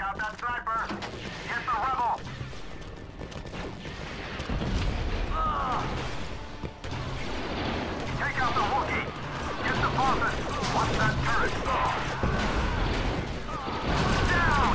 Got that sniper. Hit the rebel. Take out the Wookiee. Get the bombers. Watch that turret. Down.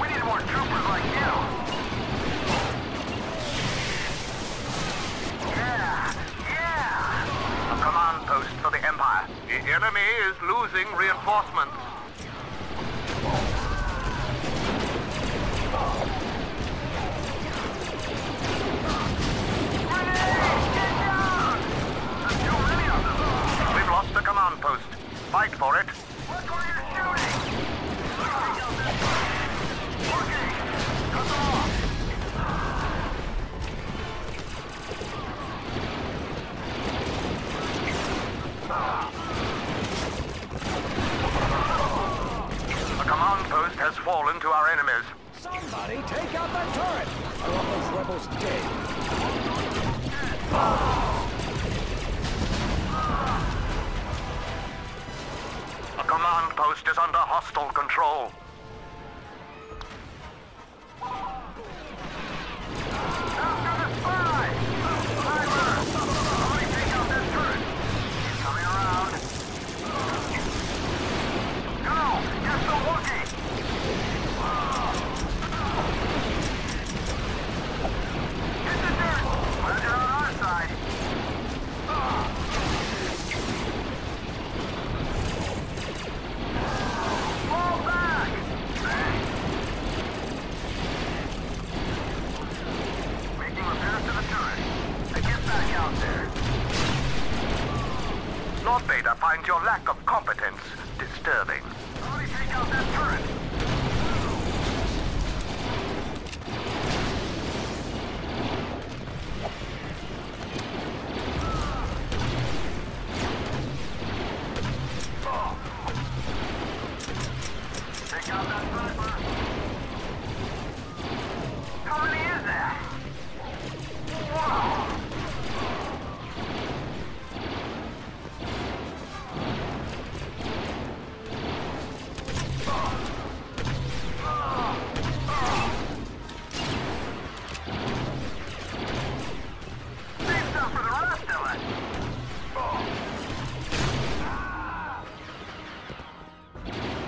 We need more troopers like you. See that turret? Take it out. I want those rebels dead. I'm so dead. Captured a command post. Lord Vader finds your lack of competence disturbing. Hurry, take out that turret! Take out that sniper! How many is there? Wow!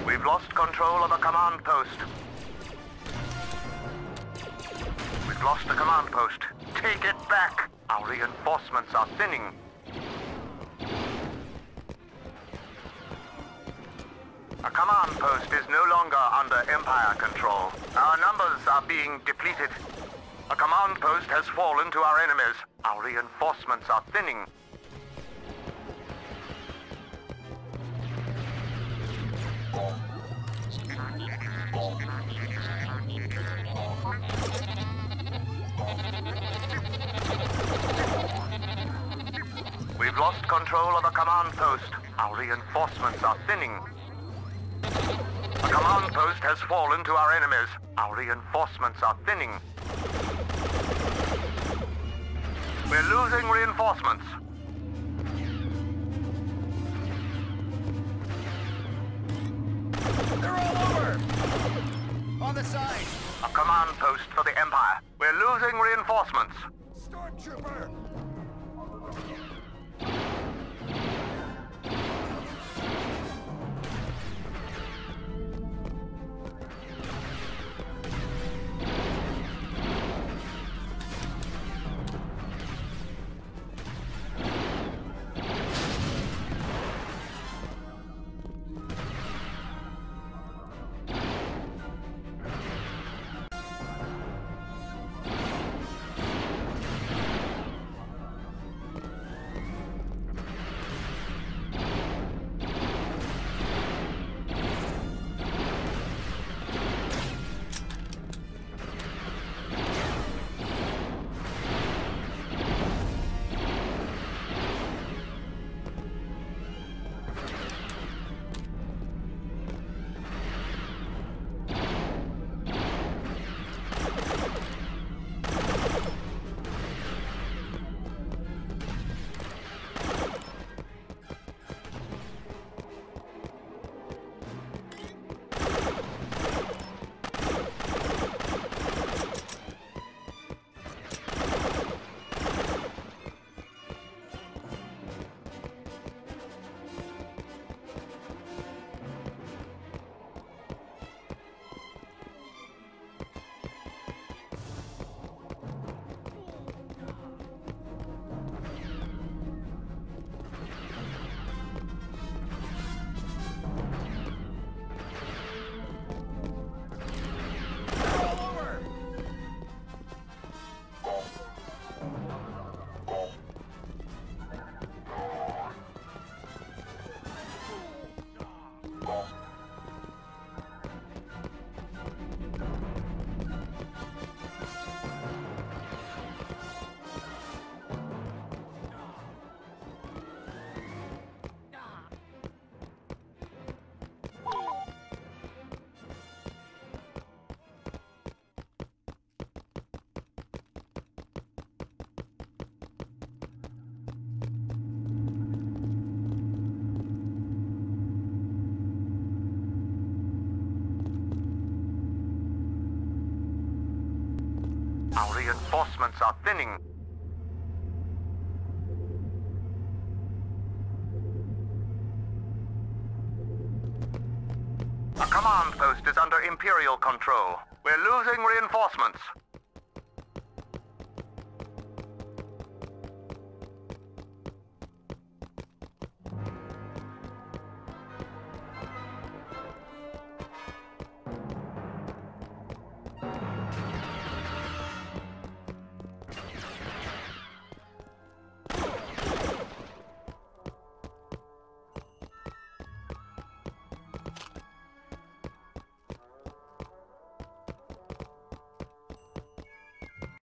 We've lost control of a command post. We've lost the command post. Take it back! Our reinforcements are thinning. A command post is no longer under Empire control. Our numbers are being depleted. A command post has fallen to our enemies. Our reinforcements are thinning. We've lost control of a command post. Our reinforcements are thinning. A command post has fallen to our enemies. Our reinforcements are thinning. We're losing reinforcements. They're all over! On the side! A command post for the Empire. We're losing reinforcements. Stormtrooper! Our reinforcements are thinning. A command post is under Imperial control. We're losing reinforcements.